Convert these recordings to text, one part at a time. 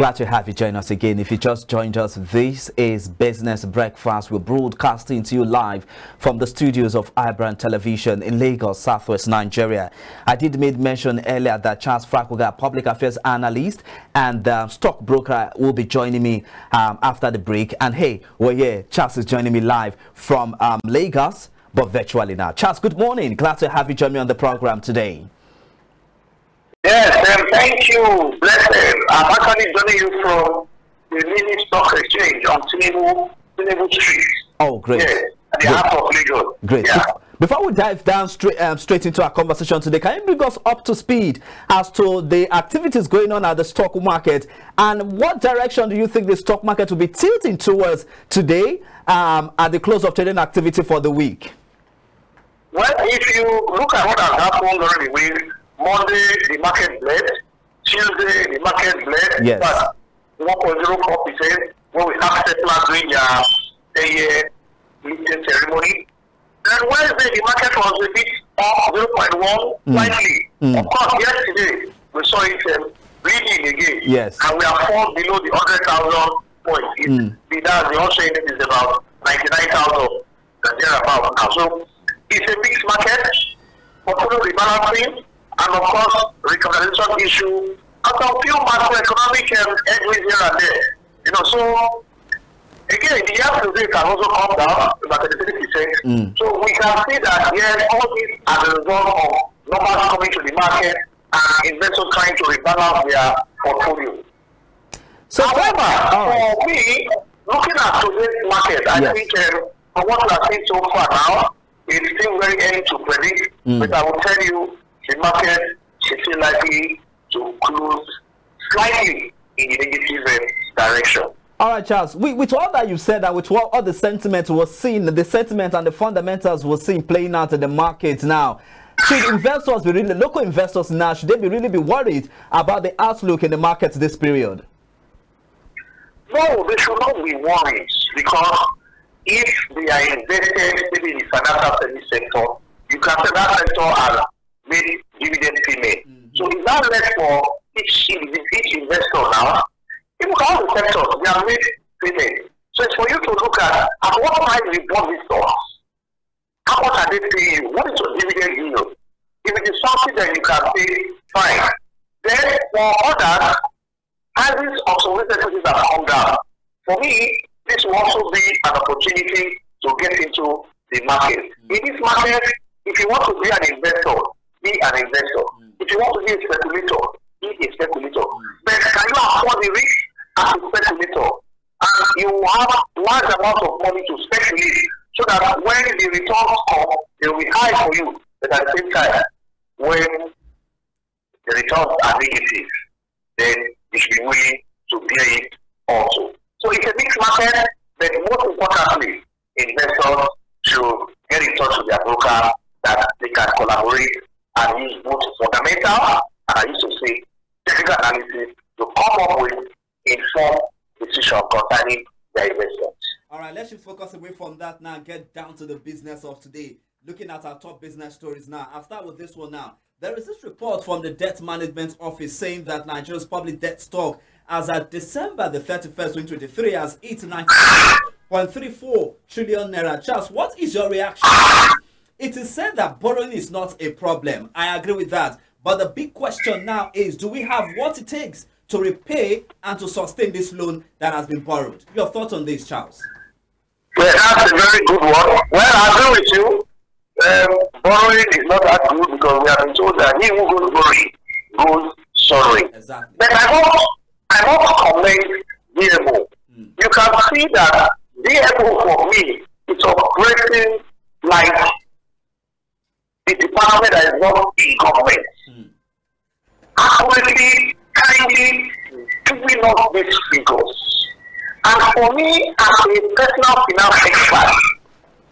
Glad to have you join us again. If you just joined us, this is Business Breakfast. We're broadcasting to you live from the studios of iBrand Television in Lagos, Southwest Nigeria. I did make mention earlier that Charles Frakoga, public affairs analyst and stockbroker, will be joining me after the break. And hey, well, yeah, Charles is joining me live from Lagos, but virtually now. Charles, good morning. Glad to have you join me on the program today. Yes, thank you. Blessed. I'm actually joining you from the mini stock exchange on Tinubu Street. Oh, great. Yes, at the heart of Lagos. Great. Yeah. Before we dive down straight into our conversation today, can you bring us up to speed as to the activities going on at the stock market, and what direction do you think the stock market will be tilting towards today at the close of trading activity for the week? Well, if you look at what has happened during the week, Monday, the market bled. Tuesday, the market bled. Yes. But 1.04% when we have settlers doing their meeting ceremony. Then Wednesday, the market was a bit up 0.1 slightly. Of course, yesterday, we saw it reading again. Yes. And we are falling below the 100,000 points. That's the also index is about 99,000 thereabout now. So it's a mixed market, portfolio rebalancing, and of course, reconciliation issue, and a few macroeconomic headwinds here and there. You know, so again, the year to date can also come down about 33%. So we can see that yes, all these are the result of numbers coming to the market and investors trying to rebalance their portfolio. So, however, for me, looking at today's market, I think from what we have seen so far now, it's still very early to predict, but I will tell you, the market is still likely to close slightly in a negative direction. All right, Charles, with all that you've said, that with all the sentiment we're seeing, the sentiment and the fundamentals we're seeing playing out in the market now, should investors be really, local investors now, should they be really be worried about the outlook in the market this period? No, they should not be worried, because if they are invested maybe in the financial service sector, you consider that sector as made dividend payment. So it's not left for each investor now. Even all the sectors, they are made payment. So it's for you to look at what price you bought these stocks. How much are they paying you? What is your dividend yield? If it is something that you can pay, fine. Then for others, prices of some equities have come down. For me, this will also be an opportunity to get into the market. In this market, if you want to be an investor, be an investor. If you want to be a speculator, be a speculator. But can you afford the risk as a speculator? And you have large amounts of money to speculate, so that when the returns come, they will be high for you. But at the same time, when the returns are negative, then you should be willing to bear it also. So it's a mixed market, but most importantly, investors should get in touch with their broker, that they can collaborate and use both fundamental and, I used to say, technical analysis to come up with informed decision concerning their investments. All right, let's just focus away from that now and get down to the business of today. Looking at our top business stories now. I'll start with this one now. There is this report from the Debt Management Office saying that Nigeria's public debt stock as at December the 31st, 2023 has hit 94.34 trillion naira. Charles, what is your reaction? It is said that borrowing is not a problem. I agree with that. But the big question now is, do we have what it takes to repay and to sustain this loan that has been borrowed? Your thoughts on this, Charles? Well, that's a very good one. Well, I agree with you. Borrowing is not that good, because we have been told that he who goes borrowing goes sorrowing. Exactly. But I must commend DMO. You can see that DMO, for me, is operating like the department that is not in government. Accurately, kindly, giving us these figures. And for me, as a personal finance expert,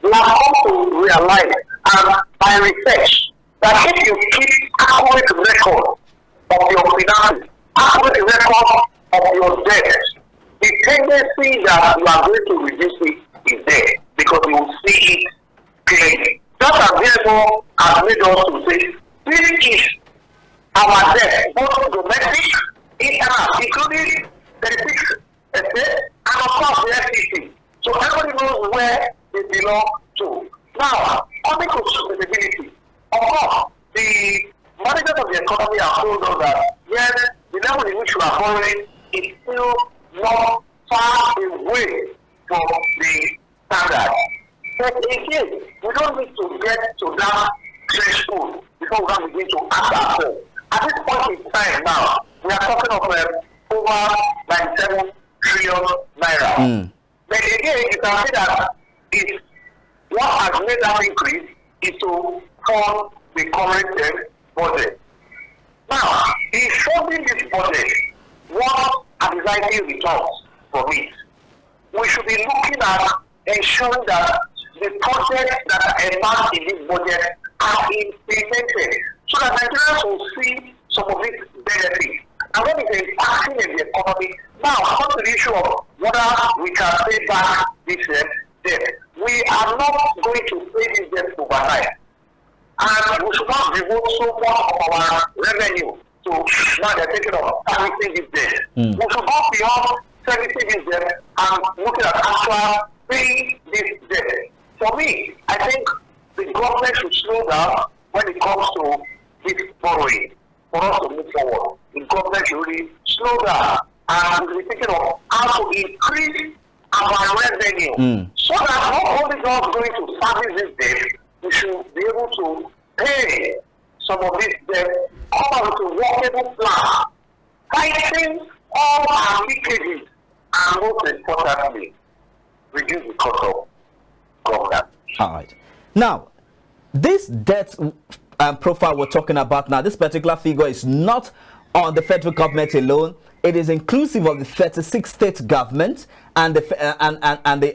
we have come to realize, and by research, that if you keep accurate record of your finances, accurate record of your debt, the tendency that you are going to reduce it is there, because you will see it clearly. Just as DMO has made us to say, this is our debt, both domestic, international, including belong to. Now, coming to sustainability, of course, the managers of the economy have told us that, yes, the level in which we are following is still not far away from the standard. But again, we don't need to get to that threshold before we can begin to ask ourselves. At this point in time now, we are talking of over 97 trillion naira. But again, you can see that it's, what has made that increase is to fund the current debt budget. Now, in funding this budget, what are the likely returns for it? We should be looking at ensuring that the projects that are embarked in this budget are implemented so that Nigerians will see some of its benefits. And when it's impacting in the economy, now comes the issue of whether we can pay back this debt. We are not going to pay this debt overnight. And we should not devote so much of our revenue to now the taking of servicing this debt. We should go beyond servicing this debt and looking at actual paying this debt. For me, I think the government should slow down when it comes to this borrowing for us to move forward. The government should really slow down and be thinking of how to increase our revenue so that not only God going to service this debt, we should be able to pay some of this debt, come out with a workable plan, fighting all our leakages, and most importantly, reduce the cost of government. All right. Now, this debt profile we're talking about now, this particular figure is not on the federal government alone. It is inclusive of the 36 state governments and the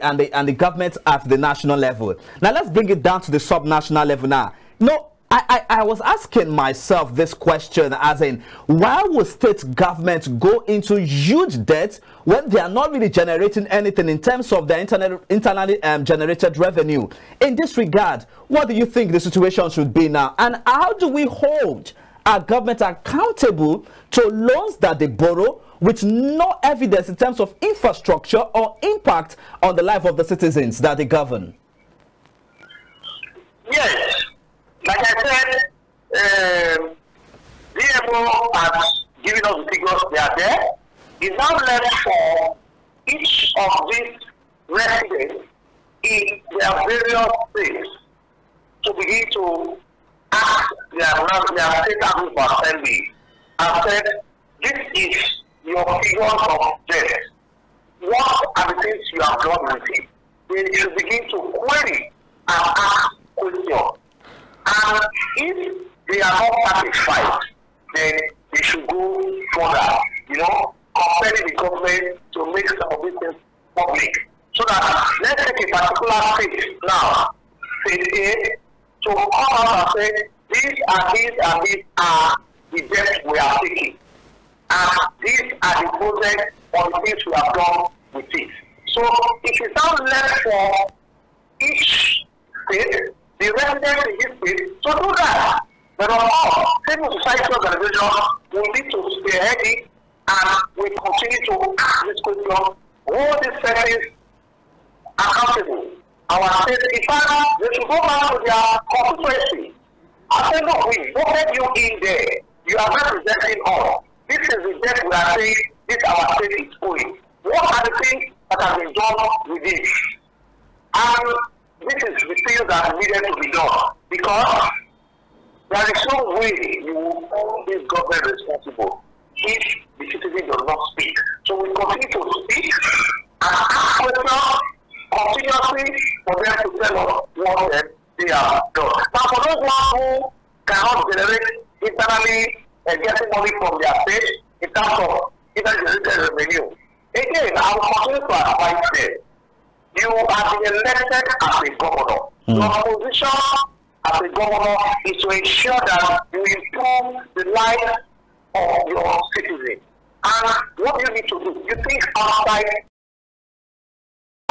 government at the national level. Now let's bring it down to the sub-national level now. No, I was asking myself this question as in, why would state governments go into huge debt when they are not really generating anything in terms of their internally generated revenue? In this regard, what do you think the situation should be now? And how do we hold our government accountable to loans that they borrow with no evidence in terms of infrastructure or impact on the life of the citizens that they govern? Yes, like I said, DMO has given us the figures they are there. It's now left for each of these residents in their various states to begin to ask their state House of Assembly and said, this is your figures of debt. What are the things you have done with it? They should begin to query and ask questions. And if they are not satisfied, then they should go further, you know, compelling the government to make some of these things public. So that let's take a particular state now, state A, to come out and say, these are the debts we are taking. And these are the projects or the things we have done with it. So it is now left for each state, the residents in this state, to do that. But of course, civil society organizations will need to stay heavy and we continue to ask this question, hold these services accountable. Our state, in fact, they should go back to their constituency. I said, look, we voted you in there. You are representing us. This is the debt we are saying this our state is owing. What are the things that have been done with this? And this is the thing that needed to be done because there is no way you will hold this government responsible if the citizen does not speak. So we continue to speak and ask questions continuously for them to tell us what they have done. Now, for those ones who cannot generate internally getting money from their state in terms of intergenerated revenue, again, I will continue to advise them. You have been elected as a governor. Your position as a governor is to ensure that you improve the life of your citizens. And what you need to do, you think outside.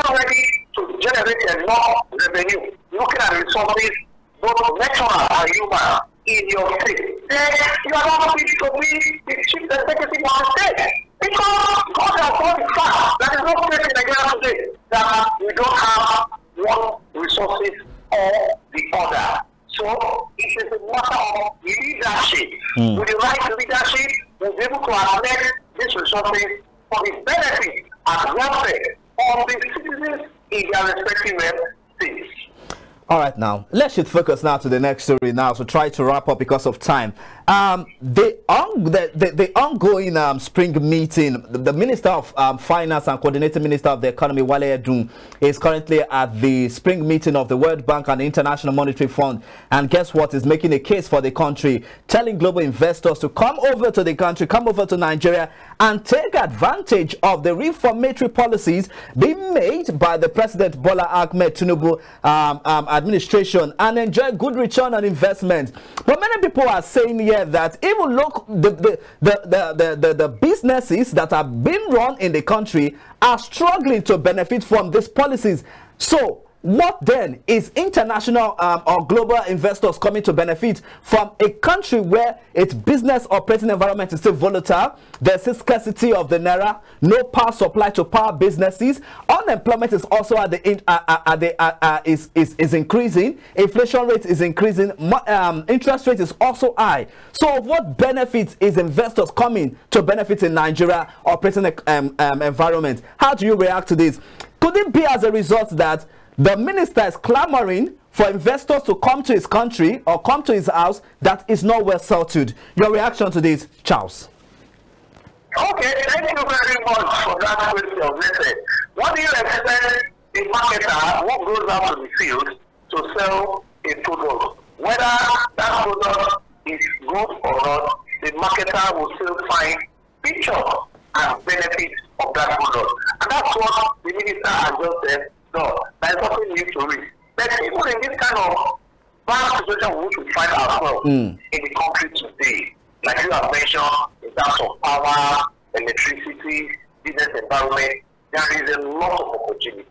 Already to generate enough revenue, looking at resources, both natural and human, in your state, then you are not fit to be the chief executive of the state. Because God has told the fact that there is no state in Nigeria today that we don't have one resource. resources for the benefit and welfare of the citizens in their respective states. All right, now let's just focus now to the next story now. So try to wrap up because of time. The ongoing spring meeting, the Minister of Finance and Coordinating Minister of the Economy, Wale Edou, is currently at the spring meeting of the World Bank and the International Monetary Fund. And guess what? Is making a case for the country, telling global investors to come over to the country, come over to Nigeria and take advantage of the reformatory policies being made by the President Bola Ahmed Tinubu administration and enjoy good return on investment. But many people are saying here that even look, the businesses that are being run in the country are struggling to benefit from these policies. So what then is international or global investors coming to benefit from a country where its business operating environment is still volatile? There's a scarcity of the naira, no power supply to power businesses, unemployment is also at the is increasing, inflation rate is increasing, interest rate is also high. So what benefits is investors coming to benefit in Nigeria operating environment? How do you react to this? Could it be as a result that the minister is clamoring for investors to come to his country or come to his house that is not well settled? Your reaction to this, Charles? Okay, thank you very much for that question. What do you expect a marketer who goes out to the field to sell a product? Whether that product is good or not, the marketer will still find picture and benefit of that product. And that's what the minister has just said. No, there is nothing new to read. But people in this kind of bad situation we should find ourselves in the country today, like you have mentioned, in terms of power, electricity, business environment, there is a lot of opportunity.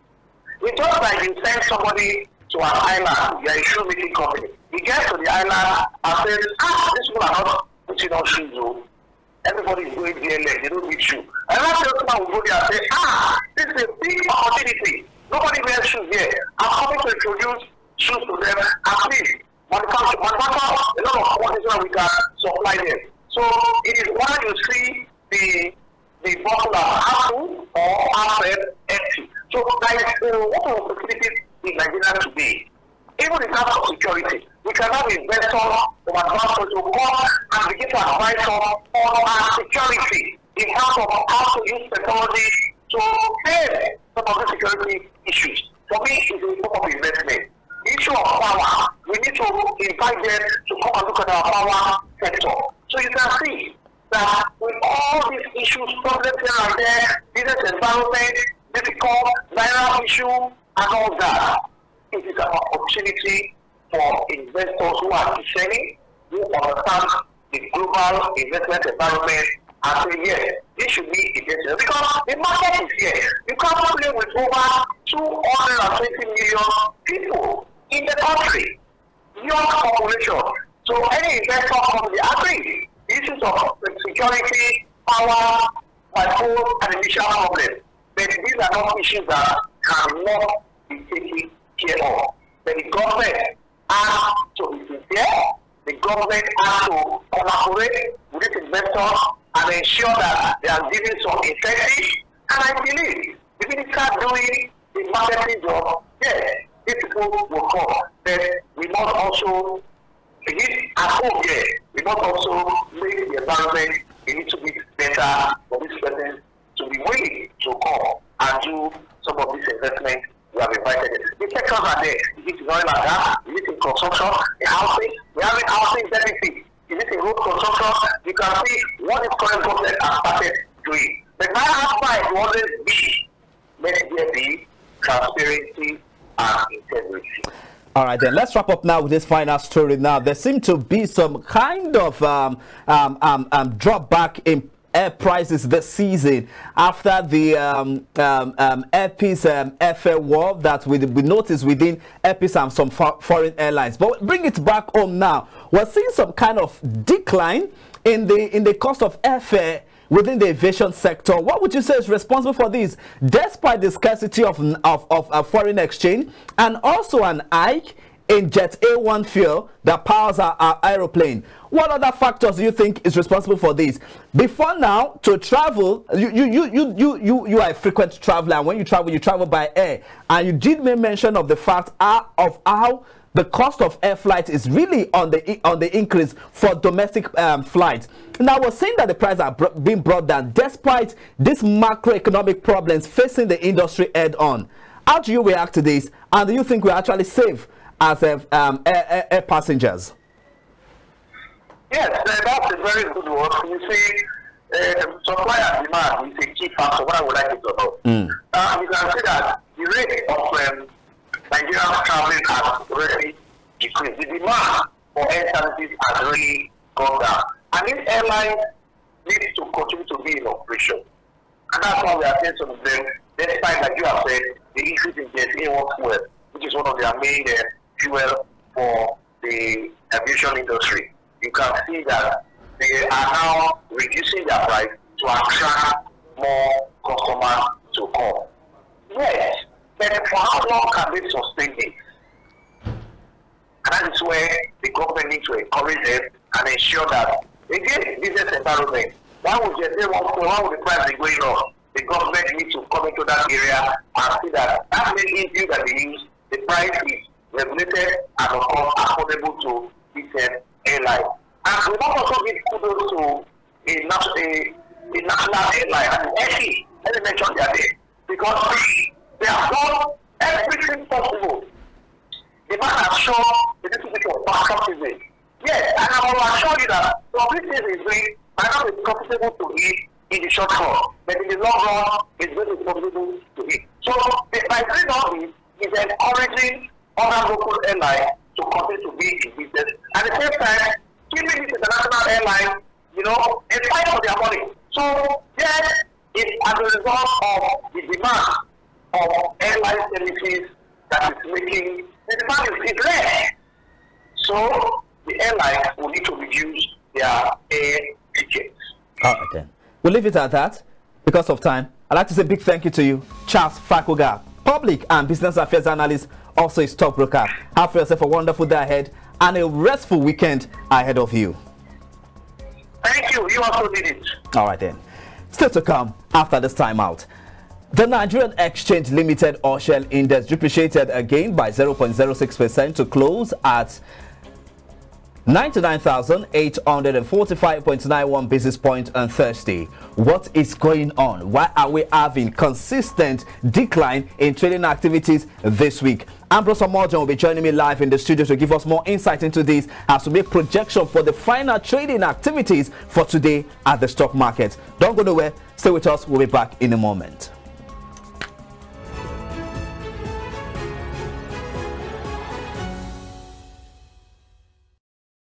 It's just like you send somebody to an island, you are a shoemaking company. He gets to the island and says, these people are not putting on shoes, everybody is going BLM, they don't need shoes. Another salesman will go there and say, this is a big opportunity. Nobody wears shoes here. I'm coming to introduce shoes to them at least. Manufacture a lot of commodities that we can supply them. So it is why you see the bottle as apple or apple empty. So there is a lot of opportunities in Nigeria today. Even in terms of security, we can have investors from advanced countries who come and begin to advise us on our security in terms of how to use technology to save some of the security issues. For me, it's a form of investment. The issue of power, we need to invite them to come and look at our power sector. So you can see that with all these issues, problems here and there, business environment, difficult, naira issue, and all that, it is an opportunity for investors who are discerning, who understand the global investment environment, and say, yes, this should be investment. Because the market is here. You can't play with over 220 million people in the country, young population. So any investor from the agri, issues of security, power, control, and initial problems. But these are not issues that cannot be taken care of. But the government has to be sincere. The government has to collaborate with its investors and ensure that they are giving some incentive. And I believe if we start doing the marketing job, yes, these people will come. Then we must also, at home here, we must also make the environment a little bit better for this person to be willing to come and do some of this investment we have invited them. The sectors are there. Is it in oil and gas? Is it in construction? In housing? We have a housing benefit. Is it in road construction? You can see what the current government has started doing. But my advice will always be, let there be transparency and integrity. All right, then let's wrap up now with this final story. Now, there seem to be some kind of drop back in air prices this season after the airpeace airfare war that we noticed within airpeace and some foreign airlines. But bring it back home now. We're seeing some kind of decline in the cost of airfare within the aviation sector. What would you say is responsible for this, despite the scarcity of foreign exchange and also an hike in Jet A1 fuel that powers our aeroplane. What other factors do you think is responsible for this? Before now, to travel, you are a frequent traveler, and when you travel by air. And you did make mention of the fact of how the cost of air flight is really on the increase for domestic flights. Now we're seeing that the prices are being brought down despite these macroeconomic problems facing the industry head on. How do you react to this? And do you think we're actually safe as air passengers? Yes, that's a very good word. You see, supply and demand is a key factor, whether we like it or not. You can see that the rate of Nigerians traveling has already decreased. The demand for air services has really gone down. And these airlines need to continue to be in operation. And that's why we are saying some of them, despite, like you have said, the increase in Jet A1 fuel, which is one of their main fuel for the aviation industry. You can see that they are now reducing their price to attract more customers to come. Yes, but for how long can they sustain this? And that is where the government needs to encourage them and ensure that, again, business environment, why would the price be going up? The government needs to come into that area and see that that main issue that they use, the price is regulated and, of course, affordable to decent airline. And we must also give kudos to a national airline, and SE, let me mention their name, because they have done everything possible. The man has shown a little bit of backup. Yes, and I will assure you that what this is doing might not be comfortable to eat in the short run, but in the long run, it's very comfortable to eat. So, by doing all this, is encouraging other local airlines to continue to be in business. At the same time, keeping this international airline, in spite of their money. So, yes, it's as a result of the demand of airline services that is making the demand is less. So, the airlines will need to reduce their air tickets. Okay. We'll leave it at that because of time. I'd like to say a big thank you to you, Charles Frakoga, public and business affairs analyst, also a stockbroker. Have yourself a wonderful day ahead and a restful weekend ahead of you. Thank you. You also did it. All right then. Still to come after this time out. The Nigerian Exchange Limited or Shell Index depreciated again by 0.06% to close at 99,845.91 basis points on Thursday. What is going on? Why are we having consistent decline in trading activities this week? Ambrose Omojan will be joining me live in the studio to give us more insight into this as we make projection for the final trading activities for today at the stock market. Don't go nowhere. Stay with us. We'll be back in a moment.